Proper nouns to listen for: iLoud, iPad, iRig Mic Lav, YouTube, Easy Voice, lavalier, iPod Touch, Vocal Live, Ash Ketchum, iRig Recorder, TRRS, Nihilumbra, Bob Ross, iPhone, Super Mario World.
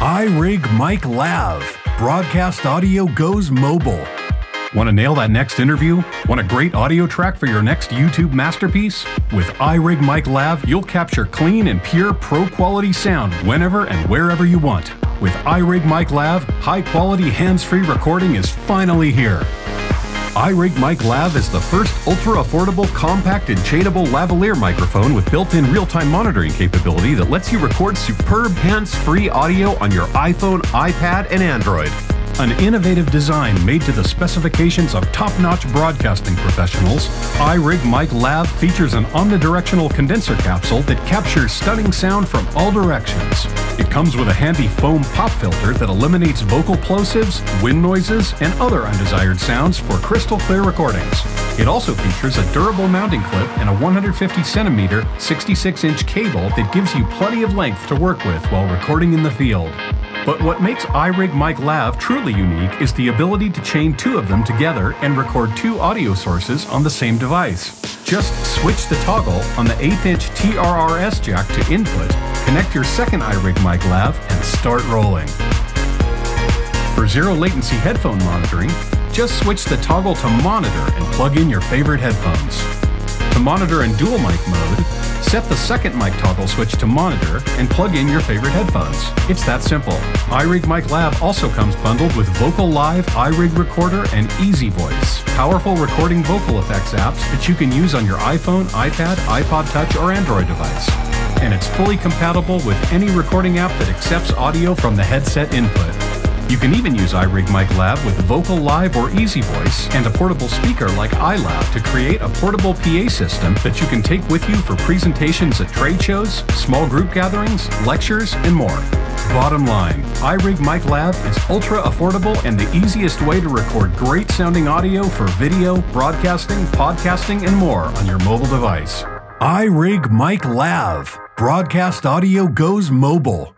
iRig Mic Lav. Broadcast audio goes mobile. Want to nail that next interview? Want a great audio track for your next YouTube masterpiece? With iRig Mic Lav, you'll capture clean and pure pro-quality sound whenever and wherever you want. With iRig Mic Lav, high-quality hands-free recording is finally here. iRig Mic Lav is the first ultra-affordable, compact, and chadeable lavalier microphone with built-in real-time monitoring capability that lets you record superb hands-free audio on your iPhone, iPad, and Android. An innovative design made to the specifications of top-notch broadcasting professionals, iRig Mic Lav features an omnidirectional condenser capsule that captures stunning sound from all directions. It comes with a handy foam pop filter that eliminates vocal plosives, wind noises, and other undesired sounds for crystal clear recordings. It also features a durable mounting clip and a 150-centimeter, 66-inch cable that gives you plenty of length to work with while recording in the field. But what makes iRig Mic Lav truly unique is the ability to chain two of them together and record two audio sources on the same device. Just switch the toggle on the 1/8-inch TRRS jack to input, connect your second iRig Mic Lav, and start rolling. For zero latency headphone monitoring, just switch the toggle to monitor and plug in your favorite headphones. To monitor in dual mic mode, set the second mic toggle switch to monitor and plug in your favorite headphones. It's that simple. iRig Mic Lav also comes bundled with Vocal Live, iRig Recorder, and Easy Voice, powerful recording vocal effects apps that you can use on your iPhone, iPad, iPod Touch, or Android device. And it's fully compatible with any recording app that accepts audio from the headset input. You can even use iRig Mic Lav with Vocal Live or Easy Voice and a portable speaker like iLoud to create a portable PA system that you can take with you for presentations at trade shows, small group gatherings, lectures, and more. Bottom line, iRig Mic Lav is ultra affordable and the easiest way to record great sounding audio for video, broadcasting, podcasting, and more on your mobile device. iRig Mic Lav. Broadcast audio goes mobile.